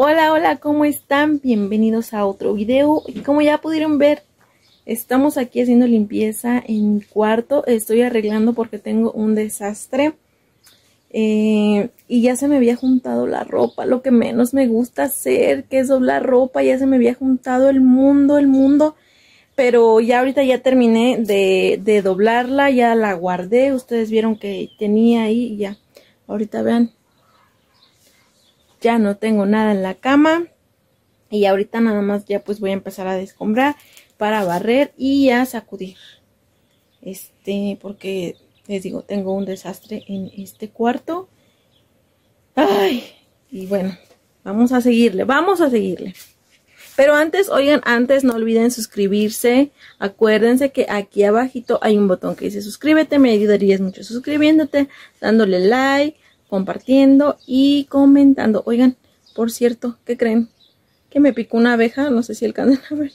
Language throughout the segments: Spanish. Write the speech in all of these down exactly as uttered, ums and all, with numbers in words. Hola, hola, ¿cómo están? Bienvenidos a otro video. Y como ya pudieron ver, estamos aquí haciendo limpieza en mi cuarto. Estoy arreglando porque tengo un desastre. Eh, y ya se me había juntado la ropa. Lo que menos me gusta hacer, que es doblar ropa. Ya se me había juntado el mundo, el mundo. Pero ya ahorita ya terminé de, de doblarla. Ya la guardé. Ustedes vieron que tenía ahí y ya. Ahorita vean. Ya no tengo nada en la cama y ahorita nada más ya pues voy a empezar a descombrar para barrer y a sacudir. Este, porque les digo, tengo un desastre en este cuarto. Ay, y bueno, vamos a seguirle, vamos a seguirle. Pero antes, oigan, antes no olviden suscribirse. Acuérdense que aquí abajito hay un botón que dice suscríbete, me ayudarías mucho suscribiéndote, dándole like, compartiendo y comentando. Oigan, por cierto, ¿qué creen? Que me picó una abeja, no sé si alcanzan a ver.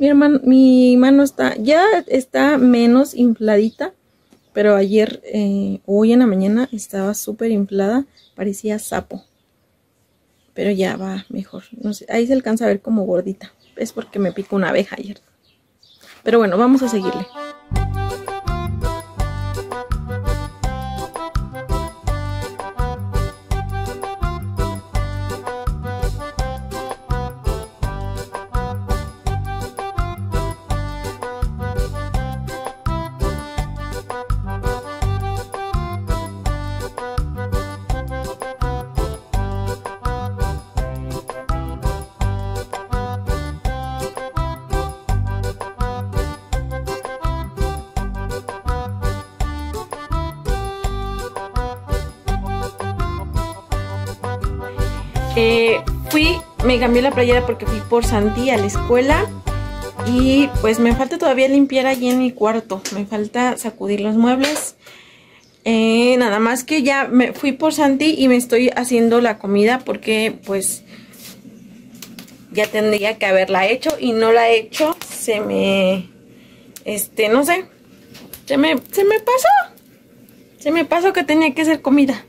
Mi hermano, mi mano está, ya está menos infladita, pero ayer, eh, hoy en la mañana estaba súper inflada, parecía sapo. Pero ya va mejor, no sé, ahí se alcanza a ver como gordita. Es porque me picó una abeja ayer. Pero bueno, vamos a seguirle. Eh, fui, me cambié la playera porque fui por Santi a la escuela y pues me falta todavía limpiar allí en mi cuarto, me falta sacudir los muebles, eh, nada más que ya me fui por Santi y me estoy haciendo la comida porque pues ya tendría que haberla hecho y no la he hecho, se me, este, no sé, se me, se me pasó, se me pasó que tenía que hacer comida.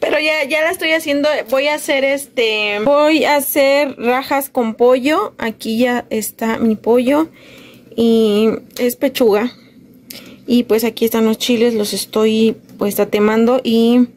Pero ya, ya la estoy haciendo. Voy a hacer este. Voy a hacer rajas con pollo. Aquí ya está mi pollo. Y es pechuga. Y pues aquí están los chiles. Los estoy pues tatemando. Y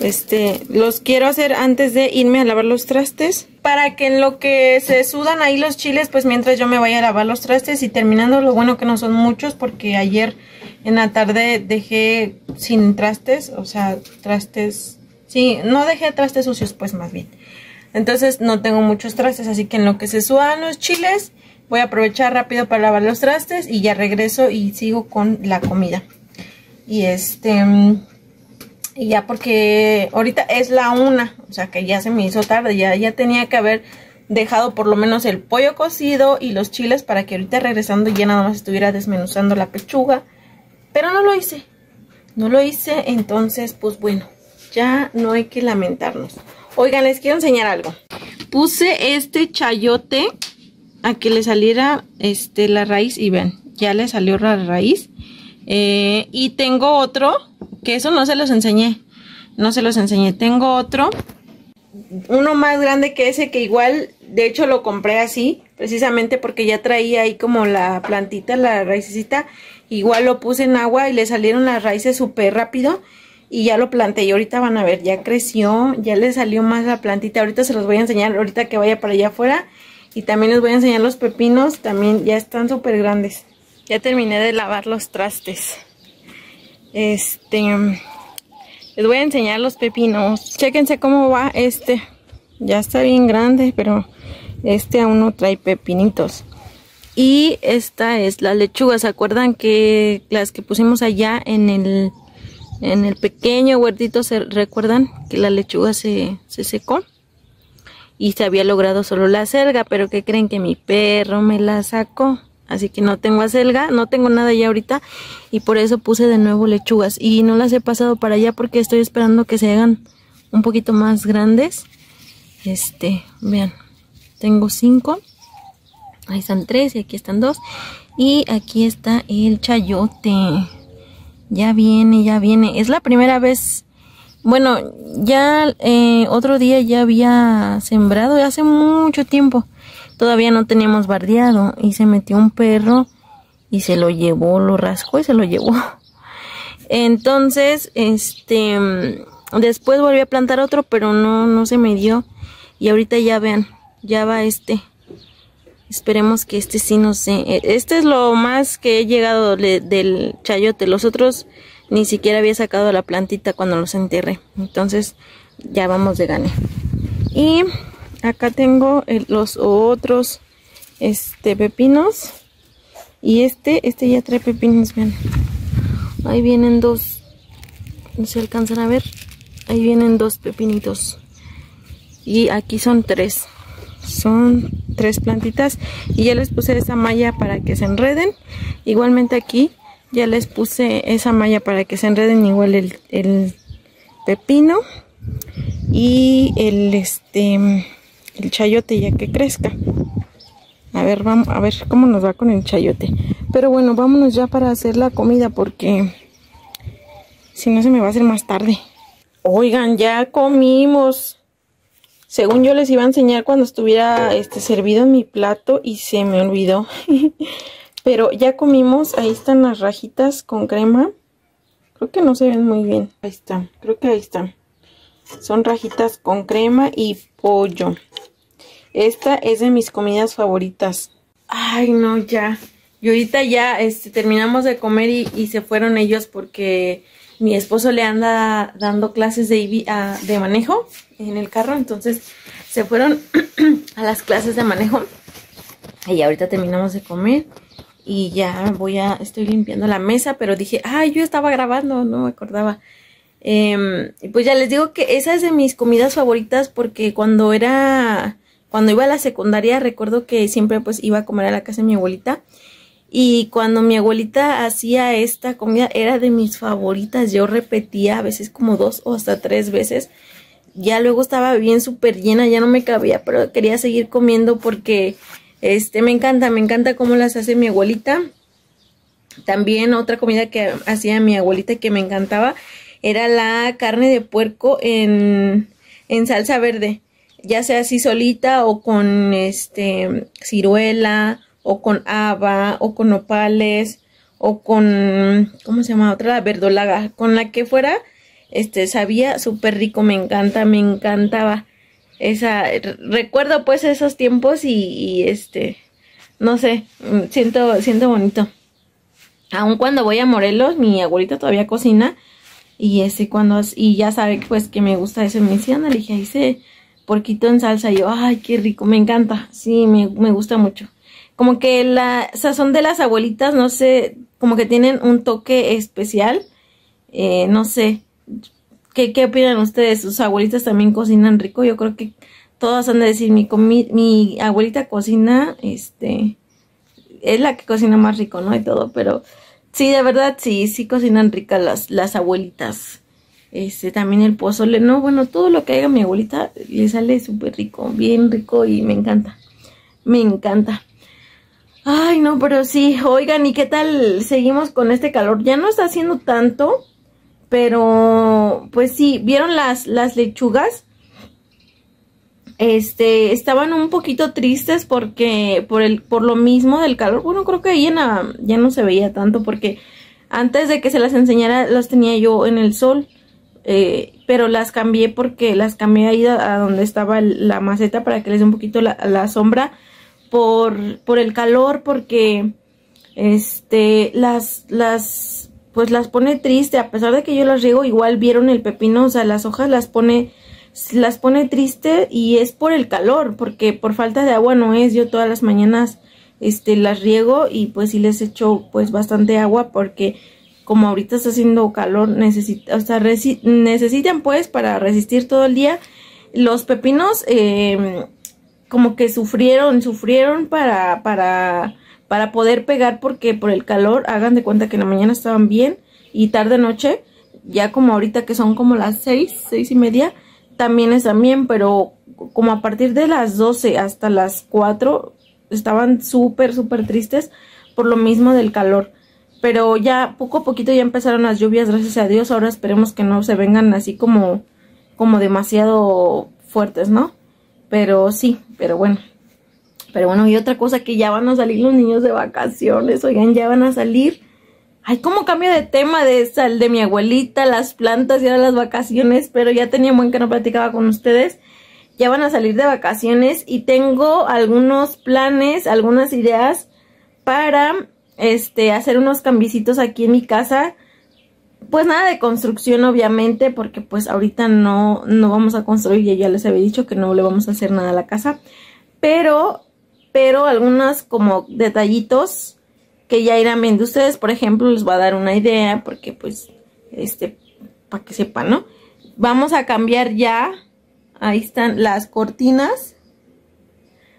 este. Los quiero hacer antes de irme a lavar los trastes. Para que en lo que se sudan ahí los chiles, pues mientras yo me vaya a lavar los trastes. Y terminando, lo bueno que no son muchos. Porque ayer en la tarde dejé sin trastes. O sea, trastes. Sí, no dejé trastes sucios, pues más bien. Entonces no tengo muchos trastes, así que en lo que se sudan los chiles, voy a aprovechar rápido para lavar los trastes y ya regreso y sigo con la comida. Y este, y ya porque ahorita es la una, o sea que ya se me hizo tarde, ya, ya tenía que haber dejado por lo menos el pollo cocido y los chiles para que ahorita regresando ya nada más estuviera desmenuzando la pechuga. Pero no lo hice, no lo hice, entonces pues bueno. Ya no hay que lamentarnos. Oigan, les quiero enseñar algo. Puse este chayote a que le saliera este, la raíz. Y vean, ya le salió la raíz. Eh, y tengo otro, que eso no se los enseñé. No se los enseñé. Tengo otro, uno más grande que ese, que igual, de hecho lo compré así. Precisamente porque ya traía ahí como la plantita, la raicecita. Igual lo puse en agua y le salieron las raíces súper rápido. Y ya lo planté y ahorita van a ver, ya creció, ya le salió más la plantita. Ahorita se los voy a enseñar, ahorita que vaya para allá afuera. Y también les voy a enseñar los pepinos, también ya están súper grandes. Ya terminé de lavar los trastes. Este, les voy a enseñar los pepinos. Chéquense cómo va este. Ya está bien grande, pero este aún no trae pepinitos. Y esta es la lechuga, ¿se acuerdan que las que pusimos allá en el... En el pequeño huertito, ¿se recuerdan que la lechuga se, se secó? Y se había logrado solo la acelga, pero ¿qué creen? Que mi perro me la sacó. Así que no tengo acelga, no tengo nada ya ahorita. Y por eso puse de nuevo lechugas. Y no las he pasado para allá porque estoy esperando que se hagan un poquito más grandes. Este, vean, tengo cinco. Ahí están tres y aquí están dos. Y aquí está el chayote. Ya viene, ya viene. Es la primera vez Bueno, ya eh, otro día ya había sembrado, hace mucho tiempo. Todavía no teníamos bardeado y se metió un perro y se lo llevó, lo rascó y se lo llevó. Entonces, este, después volví a plantar otro, pero no, no se me dio. Y ahorita ya vean, ya va este. Esperemos que este sí, no sé. Este es lo más que he llegado de, del chayote. Los otros ni siquiera había sacado la plantita cuando los enterré. Entonces ya vamos de gane. Y acá tengo el, los otros este pepinos. Y este, este ya trae pepinos, vean. Ahí vienen dos. No se alcanzan a ver. Ahí vienen dos pepinitos. Y aquí son tres. Son tres plantitas y ya les puse esa malla para que se enreden. Igualmente aquí ya les puse esa malla para que se enreden igual el, el pepino y el este el chayote ya que crezca. A ver, vamos a ver cómo nos va con el chayote. Pero bueno, vámonos ya para hacer la comida porque si no se me va a hacer más tarde. Oigan, ya comimos. Según yo les iba a enseñar cuando estuviera este, servido en mi plato y se me olvidó. Pero ya comimos, ahí están las rajitas con crema. Creo que no se ven muy bien. Ahí están, creo que ahí están. Son rajitas con crema y pollo. Esta es de mis comidas favoritas. Ay, no, ya. Y ahorita ya este, terminamos de comer y, y se fueron ellos porque mi esposo le anda dando clases de, uh, de manejo en el carro. Entonces se fueron a las clases de manejo. Y ahorita terminamos de comer. Y ya voy a... Estoy limpiando la mesa. Pero dije, ay, yo estaba grabando. No me acordaba. Eh, pues ya les digo que esa es de mis comidas favoritas. Porque cuando era... Cuando iba a la secundaria recuerdo que siempre pues iba a comer a la casa de mi abuelita. Y cuando mi abuelita hacía esta comida, era de mis favoritas. Yo repetía a veces como dos o hasta tres veces. Ya luego estaba bien súper llena, ya no me cabía, pero quería seguir comiendo porque este me encanta, me encanta cómo las hace mi abuelita. También otra comida que hacía mi abuelita que me encantaba era la carne de puerco en, en salsa verde. Ya sea así solita o con este ciruela, o con haba, o con nopales, o con, ¿cómo se llama? Otra, la verdolaga, con la que fuera, este, sabía súper rico, me encanta, me encantaba, esa, recuerdo pues esos tiempos y, y este, no sé, siento, siento bonito, aun cuando voy a Morelos, mi abuelita todavía cocina, y este, cuando, y ya sabe pues que me gusta eso, me decía, le dije, hice porquito en salsa, y yo, ay, qué rico, me encanta, sí, me, me gusta mucho. Como que la sazón de las abuelitas, no sé, como que tienen un toque especial. Eh, no sé, ¿qué, ¿qué opinan ustedes? ¿Sus abuelitas también cocinan rico? Yo creo que todas han de decir, mi, comi mi abuelita cocina, este, es la que cocina más rico, ¿no? Y todo, pero sí, de verdad, sí, sí cocinan ricas las, las abuelitas. Este, también el pozole, no, bueno, todo lo que haga mi abuelita le sale súper rico, bien rico y me encanta, me encanta. Ay, no, pero sí, oigan, ¿y qué tal seguimos con este calor? Ya no está haciendo tanto, pero pues sí, ¿vieron las, las lechugas? Este, estaban un poquito tristes porque por el por lo mismo del calor. Bueno, creo que ahí en la, ya no se veía tanto porque antes de que se las enseñara las tenía yo en el sol. Eh, pero las cambié porque las cambié ahí a, a donde estaba la maceta para que les dé un poquito la, la sombra. Por, por el calor, porque este las las pues las pone triste, a pesar de que yo las riego, igual vieron el pepino, o sea, las hojas las pone las pone triste y es por el calor, porque por falta de agua no es, yo todas las mañanas este las riego y pues sí les echo pues bastante agua porque como ahorita está haciendo calor, necesita, o sea, resi necesitan pues para resistir todo el día los pepinos. eh, Como que sufrieron, sufrieron para, para, para poder pegar porque por el calor, hagan de cuenta que en la mañana estaban bien y tarde noche, ya como ahorita que son como las seis, seis y media, también están bien, pero como a partir de las doce hasta las cuatro estaban súper, súper tristes por lo mismo del calor. pero ya poco a poquito ya empezaron las lluvias, gracias a Dios. Ahora esperemos que no se vengan así como, como demasiado fuertes, ¿no? Pero sí, pero bueno. Pero bueno, y otra cosa, que ya van a salir los niños de vacaciones, oigan, ya van a salir. Ay, cómo cambio de tema, de sal de mi abuelita, las plantas y ahora las vacaciones, pero ya tenía buen que no platicaba con ustedes. Ya van a salir de vacaciones y tengo algunos planes, algunas ideas para este hacer unos cambiecitos aquí en mi casa. Pues nada de construcción, obviamente, porque pues ahorita no, no vamos a construir, ya, ya les había dicho que no le vamos a hacer nada a la casa. Pero, pero algunos como detallitos que ya irán viendo ustedes. Por ejemplo, les voy a dar una idea porque pues, este, para que sepan, ¿no? Vamos a cambiar ya, ahí están las cortinas.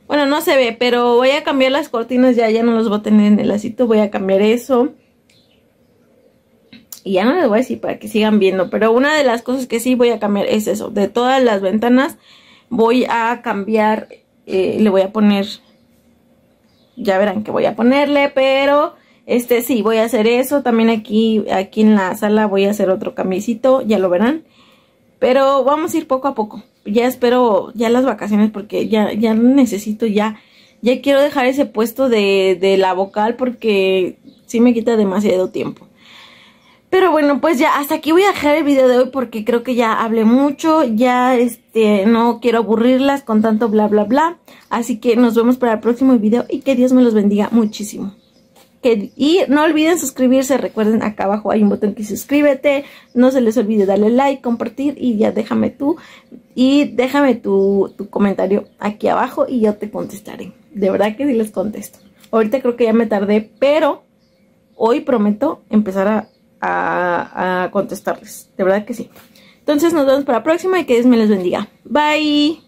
Bueno, no se ve, pero voy a cambiar las cortinas ya, ya no los voy a tener en el lacito, voy a cambiar eso. Y ya no les voy a decir para que sigan viendo, pero una de las cosas que sí voy a cambiar es eso. De todas las ventanas voy a cambiar... Eh, le voy a poner, ya verán que voy a ponerle, pero este sí, voy a hacer eso. También aquí, aquí en la sala voy a hacer otro cambiecito, ya lo verán. Pero vamos a ir poco a poco. Ya espero ya las vacaciones porque ya, ya necesito, ya, ya quiero dejar ese puesto de, de la vocal porque sí me quita demasiado tiempo. Pero bueno, pues ya hasta aquí voy a dejar el video de hoy porque creo que ya hablé mucho, ya este no quiero aburrirlas con tanto bla bla bla. Así que nos vemos para el próximo video y que Dios me los bendiga muchísimo. Que, y no olviden suscribirse, recuerden acá abajo hay un botón que suscríbete, no se les olvide darle like, compartir y ya déjame tú, y déjame tu, tu comentario aquí abajo y yo te contestaré. De verdad que sí les contesto. Ahorita creo que ya me tardé, pero hoy prometo empezar a... A, a contestarles, de verdad que sí. Entonces nos vemos para la próxima y que Dios me les bendiga. Bye.